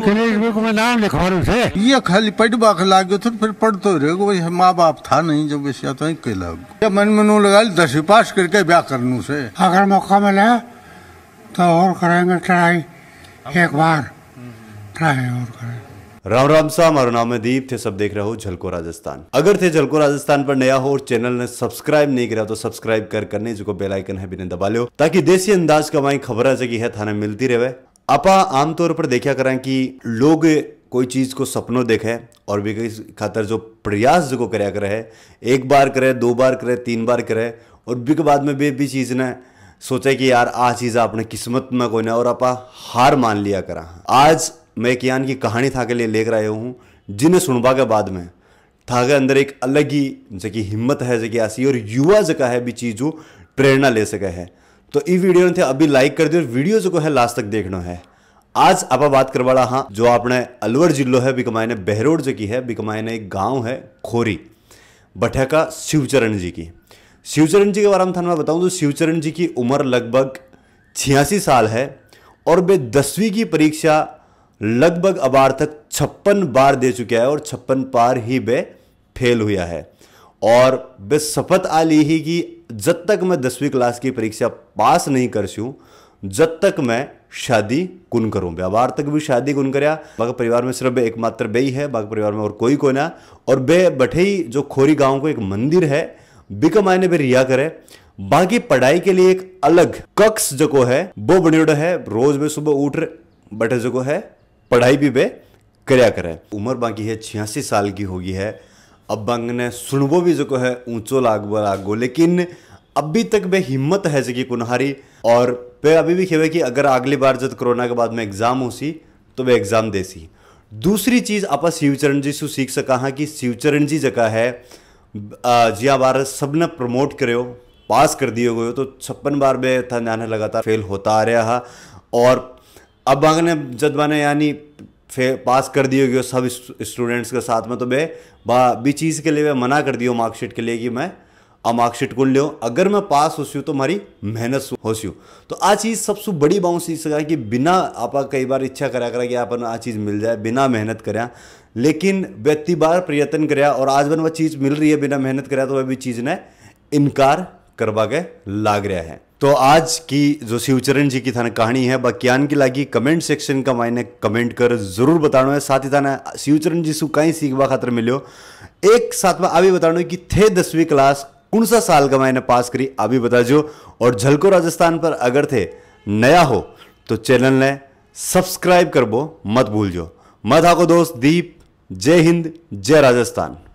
मैं नाम लिखवा रहा हूँ ये खाली पटवा लागो तो फिर पढ़ते रहे। माँ बाप था नहीं जो बेसिया तो के मन मनो लगा 10 पास करके ब्याह करनू से। अगर मौका मिला तो और करेंगे ट्राई, एक बार ट्राई और करें। राम राम सा, हमारा नाम है दीप। थे सब देख रहे हो झलको राजस्थान। अगर थे झलको राजस्थान पर नया हो और चैनल ने सब्सक्राइब नहीं करा तो सब्सक्राइब कर करने जो बेल आइकन है बिना दबा लो, ताकि देसी अंदाज का वही खबर जगी है थाने मिलती रहे। आपा आमतौर पर देखा करें कि लोग कोई चीज़ को सपनों देखे और भी कई खातर जो प्रयास जो कराया करे, एक बार करे, 2 बार करे, 3 बार करे और बिक बाद में भी चीज़ ने सोचे कि यार आ चीज़ आपने किस्मत में कोई ना और आपा हार मान लिया करा। आज मैं एक यान की कहानी था के लिए लेकर आया हूँ, जिन्हें सुनवा के बाद में था के अंदर एक अलग ही जकी हिम्मत है जकी आसी और युवा जगह है भी चीज़ जो प्रेरणा ले सके है। तो इस वीडियो ने अभी लाइक कर दियो और वीडियो जो है लास्ट तक देखना है। आज आप बात करवाड़ा हाँ जो आपने अलवर जिलो है बिकमायने बहरोड जो की है बिकमायने एक गांव है खोरी बठका शिवचरण जी की। शिवचरण जी के बारे में थाना मैं बताऊं तो शिवचरण जी की उम्र लगभग 86 साल है और वे 10वीं की परीक्षा लगभग अबार तक 56 बार दे चुके हैं और 56 बार ही वे फेल हुआ है। और वे शपथ आ ली ही कि जब तक मैं 10वीं क्लास की परीक्षा पास नहीं कर सूँ जब तक मैं शादी कुन करूँ। व्यापार तक भी शादी कुन करया, बाकी परिवार में सिर्फ एकमात्र बे ही है, बाकी परिवार में और कोई को ना। और बे बठई जो खोरी गांव को एक मंदिर है बिक मायने बे रिया करे। बाकी पढ़ाई के लिए एक अलग कक्ष जो है वो बनियोड़ा है, रोज में सुबह उठ बटे जो है पढ़ाई भी बे करया करे। उम्र बाकी है 86 साल की होगी है। अब बांग ने सुनबो भी जो है ऊंचो लागो लेकिन अभी तक बे हिम्मत है जकी कुनहारी। और वे अभी भी खेवे कि अगर अगली बार जब कोरोना के बाद में एग्जाम हो सी तो वे एग्जाम दे सी। दूसरी चीज़ आपा शिवचरण जी से सीख सका हाँ कि शिवचरण जी जगह है जिया बार सबने प्रमोट करो पास कर दिए गए तो 56 बार बे था जाने लगातार फेल होता आ रहा है। और अब आंगने जब मैंने यानी पास कर दिए गए सब स्टूडेंट्स के साथ में तो बे बी चीज़ के लिए वे मना कर दियो मार्कशीट के लिए कि मैं मार्कशीट को लियो अगर मैं पास होस्यू तो हमारी मेहनत होस्यू। तो आ चीज़ सबसे बड़ी बाउंस सीख सका कि बिना आपा कई बार इच्छा करा करा कि आपन आ चीज़ मिल जाए बिना मेहनत कराया, लेकिन व्यक्ति बार प्रयत्न कराया और आज बन वह चीज़ मिल रही है बिना मेहनत कराया तो वह भी चीज़ ने इनकार करवा के लाग रहा है। तो आज की जो शिवचरण जी की थाने कहानी है बाकियान की लागी कमेंट सेक्शन का मायने कमेंट कर जरूर बताना है। साथ ही थाने शिवचरण जी से कहीं सीखवा खातर मिलो एक साथ में अभी बताना है कि थे 10वीं क्लास कौन सा साल का मैंने पास करी अभी बता जो। और झलको राजस्थान पर अगर थे नया हो तो चैनल ने सब्सक्राइब कर बो मत भूल जो। मत आको दोस्त दीप। जय हिंद, जय राजस्थान।